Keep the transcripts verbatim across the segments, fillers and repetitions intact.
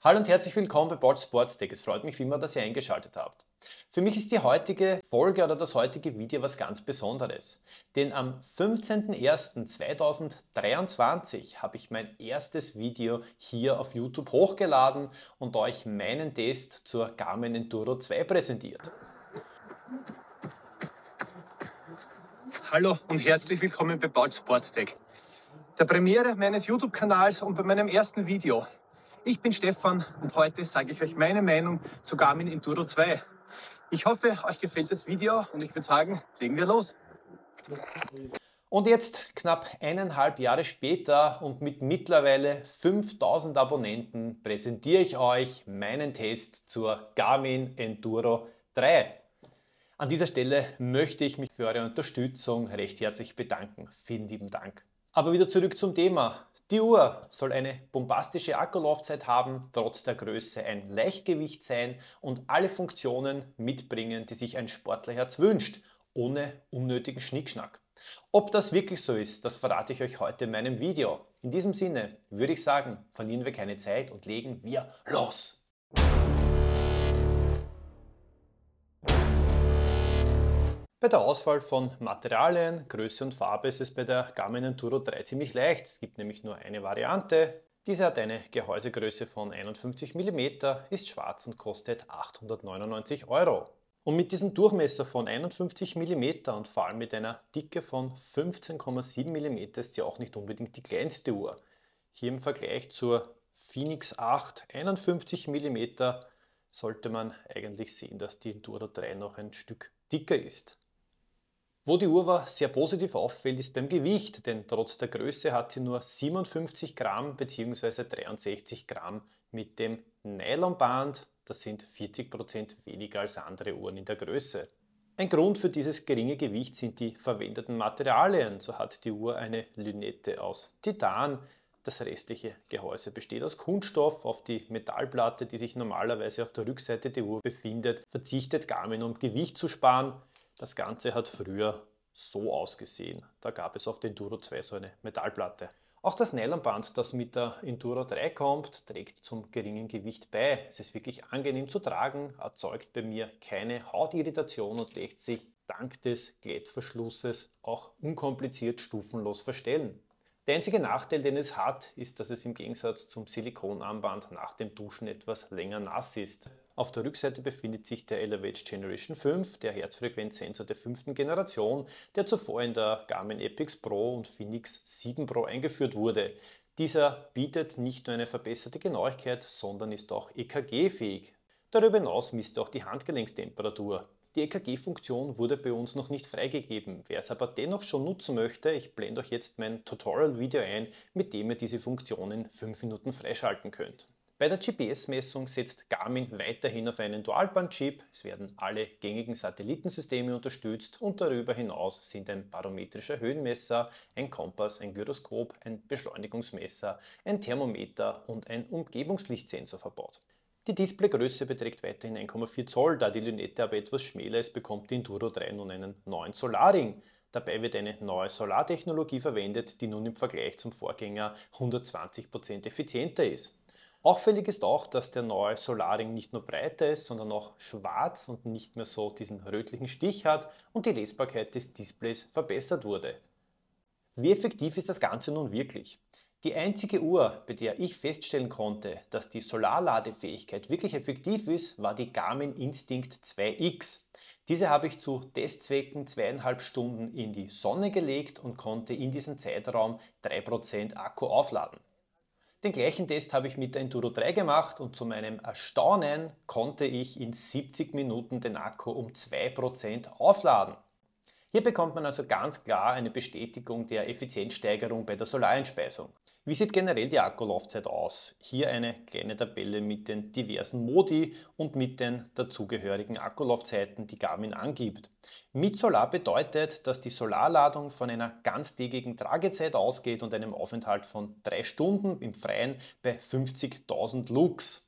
Hallo und herzlich willkommen bei Bautsch Sportstec. Es freut mich wie immer, dass ihr eingeschaltet habt. Für mich ist die heutige Folge oder das heutige Video was ganz Besonderes. Denn am fünfzehnten ersten zweitausenddreiundzwanzig habe ich mein erstes Video hier auf YouTube hochgeladen und euch meinen Test zur Garmin Enduro zwei präsentiert. Hallo und herzlich willkommen bei Bautsch Sportstec, der Premiere meines YouTube-Kanals und bei meinem ersten Video. Ich bin Stefan und heute sage ich euch meine Meinung zu Garmin Enduro zwei. Ich hoffe, euch gefällt das Video und ich würde sagen, legen wir los. Und jetzt, knapp eineinhalb Jahre später und mit mittlerweile fünftausend Abonnenten, präsentiere ich euch meinen Test zur Garmin Enduro drei. An dieser Stelle möchte ich mich für eure Unterstützung recht herzlich bedanken. Vielen lieben Dank. Aber wieder zurück zum Thema. Die Uhr soll eine bombastische Akkulaufzeit haben, trotz der Größe ein Leichtgewicht sein und alle Funktionen mitbringen, die sich ein Sportlerherz wünscht, ohne unnötigen Schnickschnack. Ob das wirklich so ist, das verrate ich euch heute in meinem Video. In diesem Sinne würde ich sagen, verlieren wir keine Zeit und legen wir los! Bei der Auswahl von Materialien, Größe und Farbe ist es bei der Garmin Enduro drei ziemlich leicht. Es gibt nämlich nur eine Variante. Diese hat eine Gehäusegröße von einundfünfzig Millimeter, ist schwarz und kostet achthundertneunundneunzig Euro. Und mit diesem Durchmesser von einundfünfzig Millimeter und vor allem mit einer Dicke von fünfzehn Komma sieben Millimeter ist sie auch nicht unbedingt die kleinste Uhr. Hier im Vergleich zur fēnix acht einundfünfzig Millimeter sollte man eigentlich sehen, dass die Enduro drei noch ein Stück dicker ist. Wo die Uhr war sehr positiv auffällt, ist beim Gewicht, denn trotz der Größe hat sie nur siebenundfünfzig Gramm bzw. dreiundsechzig Gramm mit dem Nylonband. Das sind vierzig Prozent weniger als andere Uhren in der Größe. Ein Grund für dieses geringe Gewicht sind die verwendeten Materialien. So hat die Uhr eine Lünette aus Titan. Das restliche Gehäuse besteht aus Kunststoff. Auf die Metallplatte, die sich normalerweise auf der Rückseite der Uhr befindet, verzichtet Garmin, um Gewicht zu sparen. Das Ganze hat früher so ausgesehen. Da gab es auf der Enduro zwei so eine Metallplatte. Auch das Nylonband, das mit der Enduro drei kommt, trägt zum geringen Gewicht bei. Es ist wirklich angenehm zu tragen, erzeugt bei mir keine Hautirritation und lässt sich dank des Klettverschlusses auch unkompliziert stufenlos verstellen. Der einzige Nachteil, den es hat, ist, dass es im Gegensatz zum Silikonarmband nach dem Duschen etwas länger nass ist. Auf der Rückseite befindet sich der Elevate Generation fünf, der Herzfrequenzsensor der fünften Generation, der zuvor in der Garmin Epix Pro und fēnix sieben Pro eingeführt wurde. Dieser bietet nicht nur eine verbesserte Genauigkeit, sondern ist auch E K G-fähig. Darüber hinaus misst auch die Handgelenkstemperatur. Die E K G-Funktion wurde bei uns noch nicht freigegeben. Wer es aber dennoch schon nutzen möchte, ich blende euch jetzt mein Tutorial-Video ein, mit dem ihr diese Funktion in fünf Minuten freischalten könnt. Bei der G P S-Messung setzt Garmin weiterhin auf einen Dualband-Chip. Es werden alle gängigen Satellitensysteme unterstützt und darüber hinaus sind ein barometrischer Höhenmesser, ein Kompass, ein Gyroskop, ein Beschleunigungsmesser, ein Thermometer und ein Umgebungslichtsensor verbaut. Die Displaygröße beträgt weiterhin ein Komma vier Zoll, da die Lünette aber etwas schmäler ist, bekommt die Enduro drei nun einen neuen Solarring. Dabei wird eine neue Solartechnologie verwendet, die nun im Vergleich zum Vorgänger hundertzwanzig Prozent effizienter ist. Auffällig ist auch, dass der neue Solarring nicht nur breiter ist, sondern auch schwarz und nicht mehr so diesen rötlichen Stich hat und die Lesbarkeit des Displays verbessert wurde. Wie effektiv ist das Ganze nun wirklich? Die einzige Uhr, bei der ich feststellen konnte, dass die Solarladefähigkeit wirklich effektiv ist, war die Garmin Instinct zwei X. Diese habe ich zu Testzwecken zweieinhalb Stunden in die Sonne gelegt und konnte in diesem Zeitraum drei Prozent Akku aufladen. Den gleichen Test habe ich mit der Enduro drei gemacht und zu meinem Erstaunen konnte ich in siebzig Minuten den Akku um zwei Prozent aufladen. Hier bekommt man also ganz klar eine Bestätigung der Effizienzsteigerung bei der Solareinspeisung. Wie sieht generell die Akkulaufzeit aus? Hier eine kleine Tabelle mit den diversen Modi und mit den dazugehörigen Akkulaufzeiten, die Garmin angibt. Mit Solar bedeutet, dass die Solarladung von einer ganztägigen Tragezeit ausgeht und einem Aufenthalt von drei Stunden im Freien bei fünfzigtausend Lux.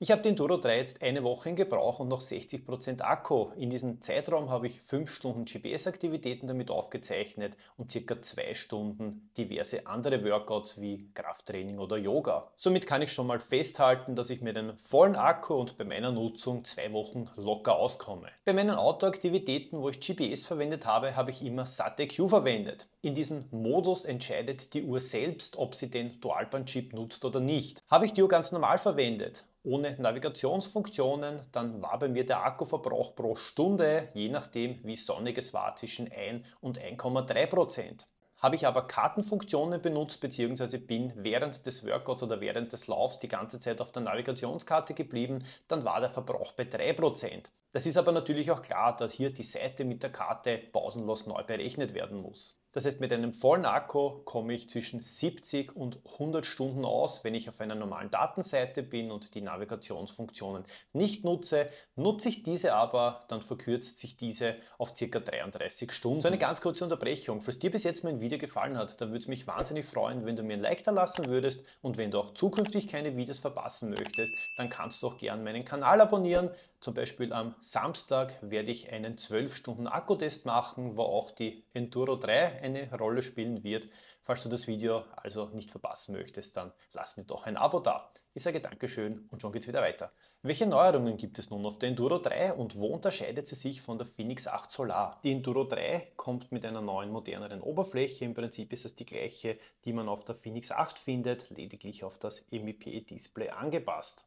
Ich habe den Enduro drei jetzt eine Woche in Gebrauch und noch sechzig Prozent Akku. In diesem Zeitraum habe ich fünf Stunden G P S-Aktivitäten damit aufgezeichnet und circa zwei Stunden diverse andere Workouts wie Krafttraining oder Yoga. Somit kann ich schon mal festhalten, dass ich mit einem vollen Akku und bei meiner Nutzung zwei Wochen locker auskomme. Bei meinen Outdoor-Aktivitäten, wo ich G P S verwendet habe, habe ich immer SAT-E Q verwendet. In diesem Modus entscheidet die Uhr selbst, ob sie den Dualband-Chip nutzt oder nicht. Habe ich die Uhr ganz normal verwendet, ohne Navigationsfunktionen, dann war bei mir der Akkuverbrauch pro Stunde, je nachdem wie sonnig es war, zwischen ein und ein Komma drei Prozent. Habe ich aber Kartenfunktionen benutzt bzw. bin während des Workouts oder während des Laufs die ganze Zeit auf der Navigationskarte geblieben, dann war der Verbrauch bei drei Prozent. Das ist aber natürlich auch klar, dass hier die Seite mit der Karte pausenlos neu berechnet werden muss. Das heißt, mit einem vollen Akku komme ich zwischen siebzig und hundert Stunden aus, wenn ich auf einer normalen Datenseite bin und die Navigationsfunktionen nicht nutze. Nutze ich diese aber, dann verkürzt sich diese auf ca. dreiunddreißig Stunden. So eine ganz kurze Unterbrechung. Falls dir bis jetzt mein Video gefallen hat, dann würde es mich wahnsinnig freuen, wenn du mir ein Like da lassen würdest. Und wenn du auch zukünftig keine Videos verpassen möchtest, dann kannst du auch gerne meinen Kanal abonnieren. Zum Beispiel am Samstag werde ich einen zwölf Stunden Akkutest machen, wo auch die Enduro drei eine Rolle spielen wird. Falls du das Video also nicht verpassen möchtest, dann lass mir doch ein Abo da. Ich sage Dankeschön und schon geht's wieder weiter. Welche Neuerungen gibt es nun auf der Enduro drei und wo unterscheidet sie sich von der fēnix acht Solar? Die Enduro drei kommt mit einer neuen, moderneren Oberfläche. Im Prinzip ist das die gleiche, die man auf der fēnix acht findet, lediglich auf das M I P-Display angepasst.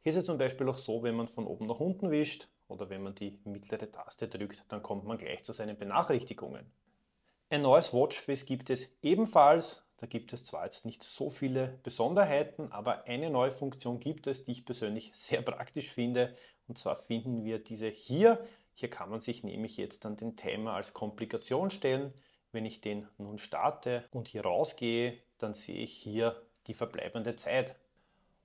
Hier ist es zum Beispiel auch so, wenn man von oben nach unten wischt oder wenn man die mittlere Taste drückt, dann kommt man gleich zu seinen Benachrichtigungen. Ein neues Watchface gibt es ebenfalls. Da gibt es zwar jetzt nicht so viele Besonderheiten, aber eine neue Funktion gibt es, die ich persönlich sehr praktisch finde. Und zwar finden wir diese hier. Hier kann man sich nämlich jetzt dann den Timer als Komplikation stellen. Wenn ich den nun starte und hier rausgehe, dann sehe ich hier die verbleibende Zeit.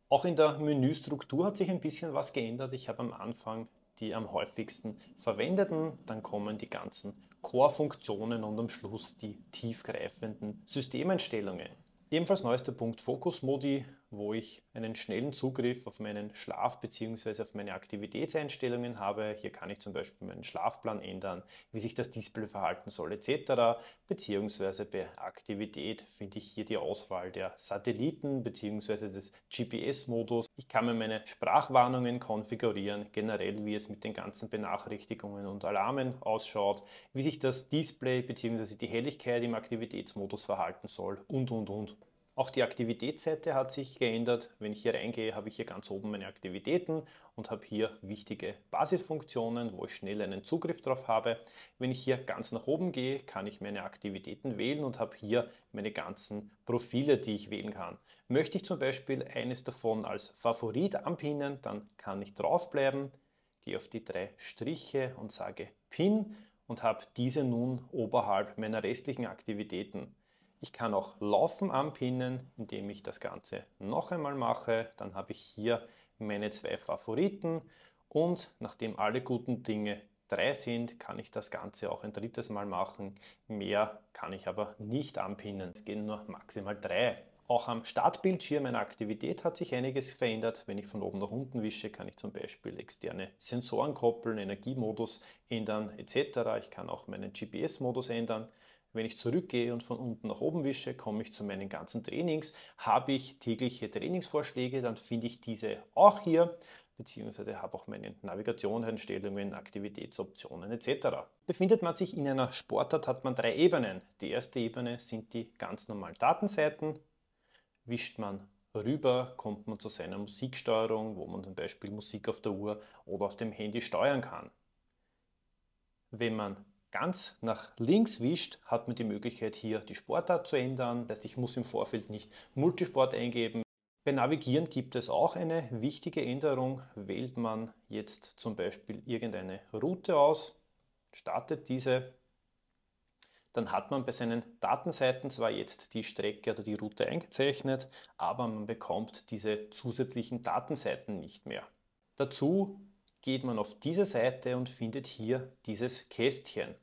Auch in der Menüstruktur hat sich ein bisschen was geändert. Ich habe am Anfang die am häufigsten verwendeten, dann kommen die ganzen Core-Funktionen und am Schluss die tiefgreifenden Systemeinstellungen. Ebenfalls neu ist der Punkt Fokus-Modi, wo ich einen schnellen Zugriff auf meinen Schlaf bzw. auf meine Aktivitätseinstellungen habe. Hier kann ich zum Beispiel meinen Schlafplan ändern, wie sich das Display verhalten soll et cetera. Beziehungsweise bei Aktivität finde ich hier die Auswahl der Satelliten bzw. des G P S-Modus. Ich kann mir meine Sprachwarnungen konfigurieren, generell wie es mit den ganzen Benachrichtigungen und Alarmen ausschaut, wie sich das Display bzw. die Helligkeit im Aktivitätsmodus verhalten soll und und und. Auch die Aktivitätsseite hat sich geändert. Wenn ich hier reingehe, habe ich hier ganz oben meine Aktivitäten und habe hier wichtige Basisfunktionen, wo ich schnell einen Zugriff drauf habe. Wenn ich hier ganz nach oben gehe, kann ich meine Aktivitäten wählen und habe hier meine ganzen Profile, die ich wählen kann. Möchte ich zum Beispiel eines davon als Favorit anpinnen, dann kann ich draufbleiben, gehe auf die drei Striche und sage Pin und habe diese nun oberhalb meiner restlichen Aktivitäten. Ich kann auch Laufen anpinnen, indem ich das Ganze noch einmal mache. Dann habe ich hier meine zwei Favoriten und nachdem alle guten Dinge drei sind, kann ich das Ganze auch ein drittes Mal machen. Mehr kann ich aber nicht anpinnen. Es gehen nur maximal drei. Auch am Startbildschirm meiner Aktivität hat sich einiges verändert. Wenn ich von oben nach unten wische, kann ich zum Beispiel externe Sensoren koppeln, Energiemodus ändern et cetera. Ich kann auch meinen G P S-Modus ändern. Wenn ich zurückgehe und von unten nach oben wische, komme ich zu meinen ganzen Trainings. Habe ich tägliche Trainingsvorschläge, dann finde ich diese auch hier, beziehungsweise habe auch meine Navigationseinstellungen, Aktivitätsoptionen et cetera. Befindet man sich in einer Sportart, hat man drei Ebenen. Die erste Ebene sind die ganz normalen Datenseiten. Wischt man rüber, kommt man zu seiner Musiksteuerung, wo man zum Beispiel Musik auf der Uhr oder auf dem Handy steuern kann. Wenn man ganz nach links wischt, hat man die Möglichkeit, hier die Sportart zu ändern. Das heißt, ich muss im Vorfeld nicht Multisport eingeben. Bei Navigieren gibt es auch eine wichtige Änderung. Wählt man jetzt zum Beispiel irgendeine Route aus, startet diese, dann hat man bei seinen Datenseiten zwar jetzt die Strecke oder die Route eingezeichnet, aber man bekommt diese zusätzlichen Datenseiten nicht mehr. Dazu geht man auf diese Seite und findet hier dieses Kästchen.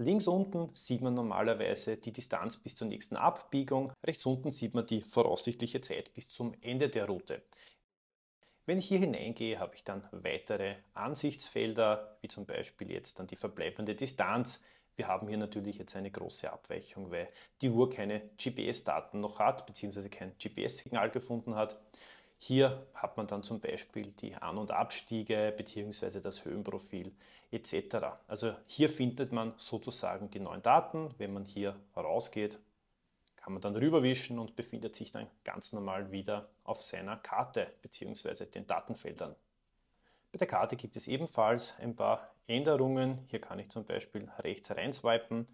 Links unten sieht man normalerweise die Distanz bis zur nächsten Abbiegung, rechts unten sieht man die voraussichtliche Zeit bis zum Ende der Route. Wenn ich hier hineingehe, habe ich dann weitere Ansichtsfelder, wie zum Beispiel jetzt dann die verbleibende Distanz. Wir haben hier natürlich jetzt eine große Abweichung, weil die Uhr keine G P S-Daten noch hat, beziehungsweise kein G P S-Signal gefunden hat. Hier hat man dann zum Beispiel die An- und Abstiege bzw. das Höhenprofil et cetera. Also hier findet man sozusagen die neuen Daten. Wenn man hier rausgeht, kann man dann rüberwischen und befindet sich dann ganz normal wieder auf seiner Karte bzw. den Datenfeldern. Bei der Karte gibt es ebenfalls ein paar Änderungen. Hier kann ich zum Beispiel rechts reinswipen.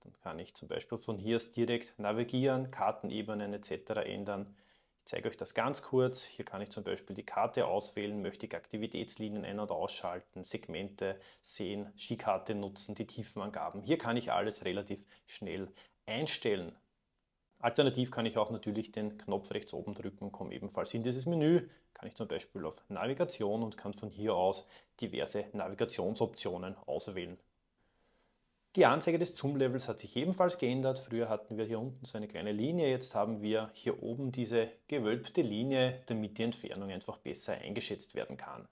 Dann kann ich zum Beispiel von hier aus direkt navigieren, Kartenebenen et cetera ändern. Ich zeige euch das ganz kurz. Hier kann ich zum Beispiel die Karte auswählen, möchte ich Aktivitätslinien ein- und ausschalten, Segmente sehen, Skikarte nutzen, die Tiefenangaben. Hier kann ich alles relativ schnell einstellen. Alternativ kann ich auch natürlich den Knopf rechts oben drücken und komme ebenfalls in dieses Menü. Kann ich zum Beispiel auf Navigation und kann von hier aus diverse Navigationsoptionen auswählen. Die Anzeige des Zoom-Levels hat sich ebenfalls geändert. Früher hatten wir hier unten so eine kleine Linie, jetzt haben wir hier oben diese gewölbte Linie, damit die Entfernung einfach besser eingeschätzt werden kann.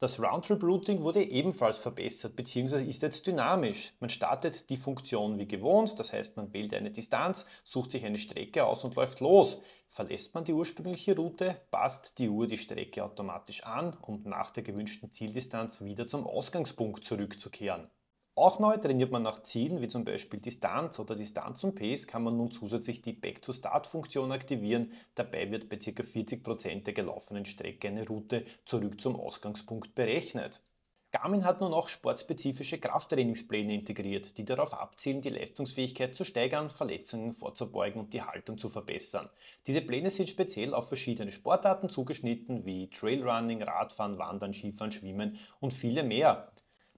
Das Round-Trip-Routing wurde ebenfalls verbessert bzw. ist jetzt dynamisch. Man startet die Funktion wie gewohnt, das heißt, man wählt eine Distanz, sucht sich eine Strecke aus und läuft los. Verlässt man die ursprüngliche Route, passt die Uhr die Strecke automatisch an, um nach der gewünschten Zieldistanz wieder zum Ausgangspunkt zurückzukehren. Auch neu trainiert man nach Zielen, wie zum Beispiel Distanz oder Distanz und Pace, kann man nun zusätzlich die Back-to-Start-Funktion aktivieren. Dabei wird bei ca. vierzig Prozent der gelaufenen Strecke eine Route zurück zum Ausgangspunkt berechnet. Garmin hat nun auch sportspezifische Krafttrainingspläne integriert, die darauf abzielen, die Leistungsfähigkeit zu steigern, Verletzungen vorzubeugen und die Haltung zu verbessern. Diese Pläne sind speziell auf verschiedene Sportarten zugeschnitten, wie Trailrunning, Radfahren, Wandern, Skifahren, Schwimmen und viele mehr.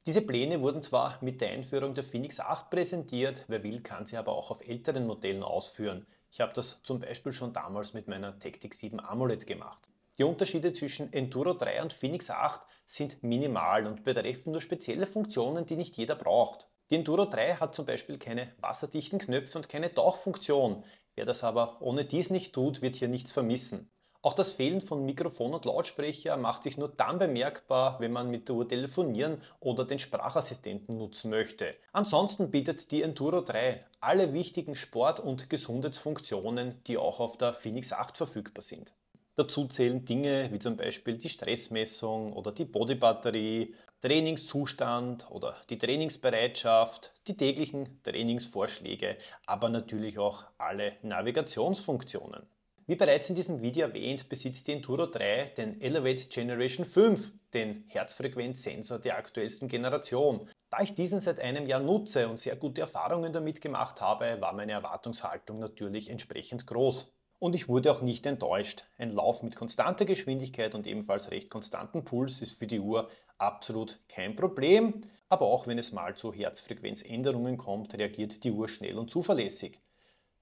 Diese Pläne wurden zwar mit der Einführung der fēnix acht präsentiert, wer will, kann sie aber auch auf älteren Modellen ausführen. Ich habe das zum Beispiel schon damals mit meiner Tactix sieben AMOLED gemacht. Die Unterschiede zwischen Enduro drei und fēnix acht sind minimal und betreffen nur spezielle Funktionen, die nicht jeder braucht. Die Enduro drei hat zum Beispiel keine wasserdichten Knöpfe und keine Tauchfunktion. Wer das aber ohne dies nicht tut, wird hier nichts vermissen. Auch das Fehlen von Mikrofon und Lautsprecher macht sich nur dann bemerkbar, wenn man mit der Uhr telefonieren oder den Sprachassistenten nutzen möchte. Ansonsten bietet die Enduro drei alle wichtigen Sport- und Gesundheitsfunktionen, die auch auf der fēnix acht verfügbar sind. Dazu zählen Dinge wie zum Beispiel die Stressmessung oder die Bodybatterie, Trainingszustand oder die Trainingsbereitschaft, die täglichen Trainingsvorschläge, aber natürlich auch alle Navigationsfunktionen. Wie bereits in diesem Video erwähnt, besitzt die Enduro drei den Elevate Generation fünf, den Herzfrequenzsensor der aktuellsten Generation. Da ich diesen seit einem Jahr nutze und sehr gute Erfahrungen damit gemacht habe, war meine Erwartungshaltung natürlich entsprechend groß. Und ich wurde auch nicht enttäuscht. Ein Lauf mit konstanter Geschwindigkeit und ebenfalls recht konstantem Puls ist für die Uhr absolut kein Problem. Aber auch wenn es mal zu Herzfrequenzänderungen kommt, reagiert die Uhr schnell und zuverlässig.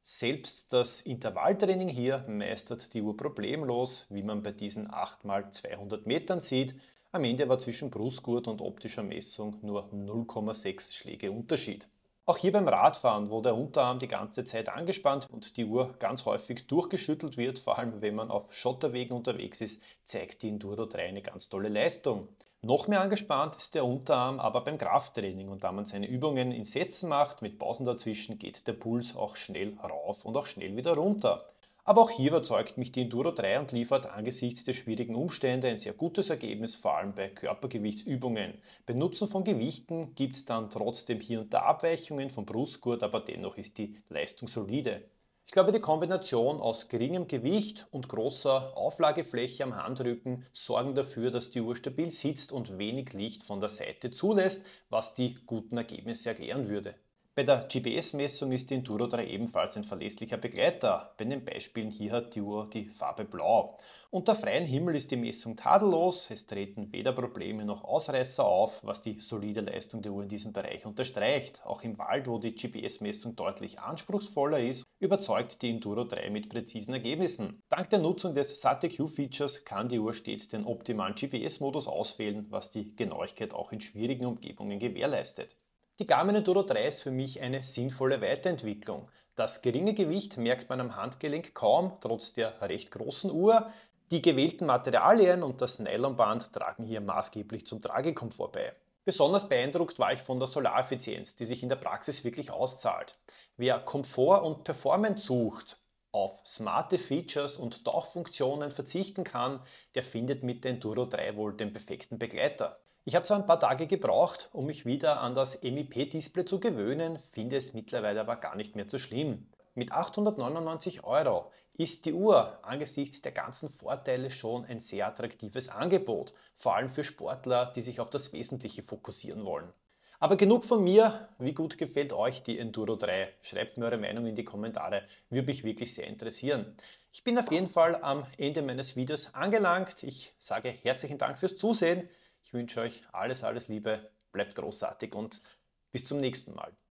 Selbst das Intervalltraining hier meistert die Uhr problemlos, wie man bei diesen acht mal zweihundert Metern sieht. Am Ende war zwischen Brustgurt und optischer Messung nur null Komma sechs Schläge Unterschied. Auch hier beim Radfahren, wo der Unterarm die ganze Zeit angespannt und die Uhr ganz häufig durchgeschüttelt wird, vor allem wenn man auf Schotterwegen unterwegs ist, zeigt die Enduro drei eine ganz tolle Leistung. Noch mehr angespannt ist der Unterarm aber beim Krafttraining, und da man seine Übungen in Sätzen macht, mit Pausen dazwischen, geht der Puls auch schnell rauf und auch schnell wieder runter. Aber auch hier überzeugt mich die Enduro drei und liefert angesichts der schwierigen Umstände ein sehr gutes Ergebnis, vor allem bei Körpergewichtsübungen. Beim Nutzen von Gewichten gibt es dann trotzdem hier und da Abweichungen vom Brustgurt, aber dennoch ist die Leistung solide. Ich glaube, die Kombination aus geringem Gewicht und großer Auflagefläche am Handrücken sorgen dafür, dass die Uhr stabil sitzt und wenig Licht von der Seite zulässt, was die guten Ergebnisse erklären würde. Bei der G P S-Messung ist die Enduro drei ebenfalls ein verlässlicher Begleiter. Bei den Beispielen hier hat die Uhr die Farbe Blau. Unter freiem Himmel ist die Messung tadellos, es treten weder Probleme noch Ausreißer auf, was die solide Leistung der Uhr in diesem Bereich unterstreicht. Auch im Wald, wo die G P S-Messung deutlich anspruchsvoller ist, überzeugt die Enduro drei mit präzisen Ergebnissen. Dank der Nutzung des Sat-E Q-Features kann die Uhr stets den optimalen G P S-Modus auswählen, was die Genauigkeit auch in schwierigen Umgebungen gewährleistet. Die Garmin Enduro drei ist für mich eine sinnvolle Weiterentwicklung. Das geringe Gewicht merkt man am Handgelenk kaum, trotz der recht großen Uhr. Die gewählten Materialien und das Nylonband tragen hier maßgeblich zum Tragekomfort bei. Besonders beeindruckt war ich von der Solareffizienz, die sich in der Praxis wirklich auszahlt. Wer Komfort und Performance sucht, auf smarte Features und Tauchfunktionen verzichten kann, der findet mit der Enduro drei wohl den perfekten Begleiter. Ich habe zwar ein paar Tage gebraucht, um mich wieder an das M I P-Display zu gewöhnen, finde es mittlerweile aber gar nicht mehr so schlimm. Mit achthundertneunundneunzig Euro ist die Uhr angesichts der ganzen Vorteile schon ein sehr attraktives Angebot, vor allem für Sportler, die sich auf das Wesentliche fokussieren wollen. Aber genug von mir, wie gut gefällt euch die Enduro drei? Schreibt mir eure Meinung in die Kommentare, würde mich wirklich sehr interessieren. Ich bin auf jeden Fall am Ende meines Videos angelangt, ich sage herzlichen Dank fürs Zusehen. Ich wünsche euch alles, alles Liebe, bleibt großartig und bis zum nächsten Mal.